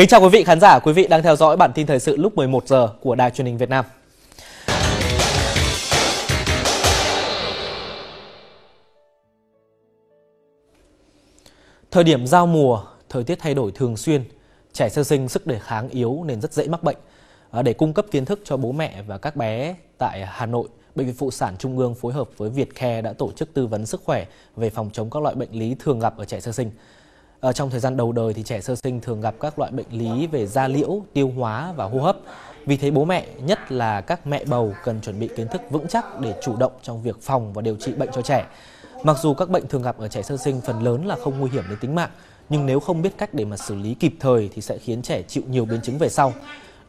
Kính chào quý vị khán giả, quý vị đang theo dõi bản tin thời sự lúc 11 giờ của Đài Truyền hình Việt Nam. Thời điểm giao mùa, thời tiết thay đổi thường xuyên, trẻ sơ sinh sức đề kháng yếu nên rất dễ mắc bệnh. Để cung cấp kiến thức cho bố mẹ và các bé tại Hà Nội, Bệnh viện Phụ sản Trung ương phối hợp với Việt Care đã tổ chức tư vấn sức khỏe về phòng chống các loại bệnh lý thường gặp ở trẻ sơ sinh. Trong thời gian đầu đời thì trẻ sơ sinh thường gặp các loại bệnh lý về da liễu, tiêu hóa và hô hấp. Vì thế bố mẹ, nhất là các mẹ bầu cần chuẩn bị kiến thức vững chắc để chủ động trong việc phòng và điều trị bệnh cho trẻ. Mặc dù các bệnh thường gặp ở trẻ sơ sinh phần lớn là không nguy hiểm đến tính mạng, nhưng nếu không biết cách để mà xử lý kịp thời thì sẽ khiến trẻ chịu nhiều biến chứng về sau.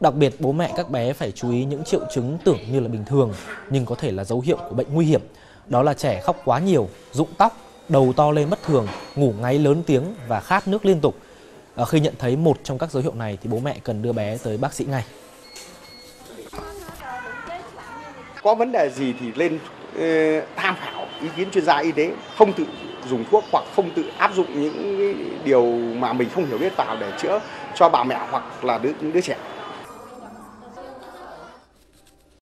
Đặc biệt bố mẹ các bé phải chú ý những triệu chứng tưởng như là bình thường nhưng có thể là dấu hiệu của bệnh nguy hiểm. Đó là trẻ khóc quá nhiều, rụng tóc, đầu to lên bất thường, ngủ ngáy lớn tiếng và khát nước liên tục. Khi nhận thấy một trong các dấu hiệu này thì bố mẹ cần đưa bé tới bác sĩ ngay. Có vấn đề gì thì lên tham khảo ý kiến chuyên gia y tế, không tự dùng thuốc hoặc không tự áp dụng những điều mà mình không hiểu biết vào để chữa cho bà mẹ hoặc là đứa trẻ.